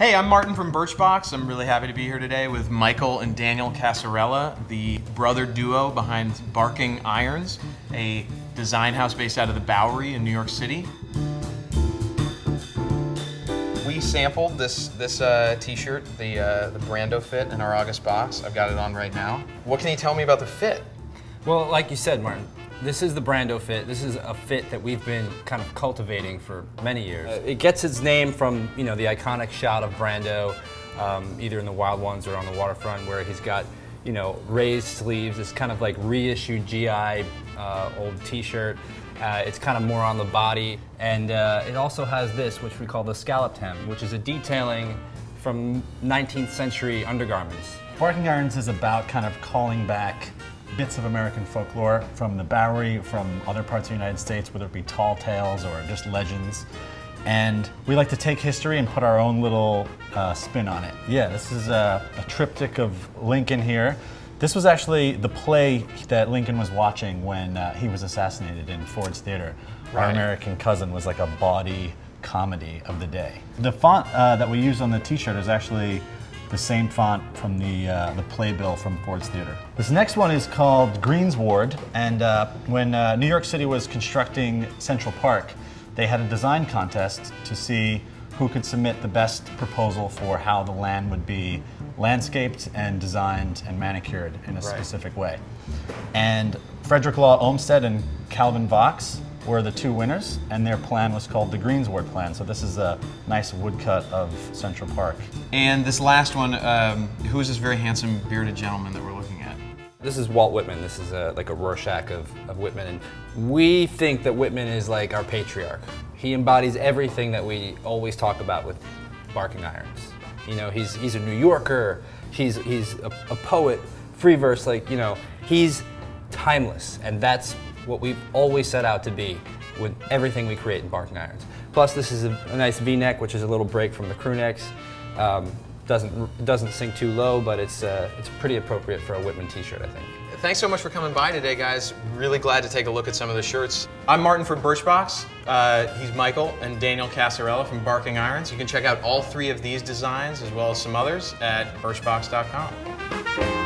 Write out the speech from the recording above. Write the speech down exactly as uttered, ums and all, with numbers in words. Hey, I'm Martin from Birchbox. I'm really happy to be here today with Michael and Daniel Casarella, the brother duo behind Barking Irons, a design house based out of the Bowery in New York City. We sampled this this uh, t-shirt, the, uh, the Brando fit, in our August box. I've got it on right now. What can you tell me about the fit? Well, like you said, Martin, this is the Brando fit. This is a fit that we've been kind of cultivating for many years. Uh, it gets its name from, you know, the iconic shot of Brando, um, either in the Wild Ones or on the waterfront, where he's got, you know, raised sleeves. It's kind of like reissued G I uh, old T-shirt. Uh, it's kind of more on the body, and uh, it also has this, which we call the scalloped hem, which is a detailing from nineteenth century undergarments. Barking Irons is about kind of calling back bits of American folklore from the Bowery, from other parts of the United States, whether it be tall tales or just legends. And we like to take history and put our own little uh, spin on it. Yeah, this is a, a triptych of Lincoln here. This was actually the play that Lincoln was watching when uh, he was assassinated in Ford's Theater. Right. Our American Cousin was like a bawdy comedy of the day. The font uh, that we use on the t-shirt is actually the same font from the, uh, the playbill from Ford's Theater. This next one is called Greensward, and uh, when uh, New York City was constructing Central Park, they had a design contest to see who could submit the best proposal for how the land would be landscaped and designed and manicured in a right. specific way. And Frederick Law Olmsted and Calvin Vaux were the two winners, and their plan was called the Greensward Plan. So this is a nice woodcut of Central Park. And this last one, um, who is this very handsome bearded gentleman that we're looking at? This is Walt Whitman. This is a, like a Rorschach of, of Whitman. And we think that Whitman is like our patriarch. He embodies everything that we always talk about with Barking Irons. You know, he's, he's a New Yorker, he's, he's a, a poet, free verse, like, you know, he's timeless, and that's what we've always set out to be with everything we create in Barking Irons. Plus, this is a, a nice V-neck, which is a little break from the crew necks. Um, doesn't, doesn't sink too low, but it's, uh, it's pretty appropriate for a Whitman t-shirt, I think. Thanks so much for coming by today, guys. Really glad to take a look at some of the shirts. I'm Martin from Birchbox. Uh, he's Michael and Daniel Casarella from Barking Irons. You can check out all three of these designs as well as some others at birchbox dot com.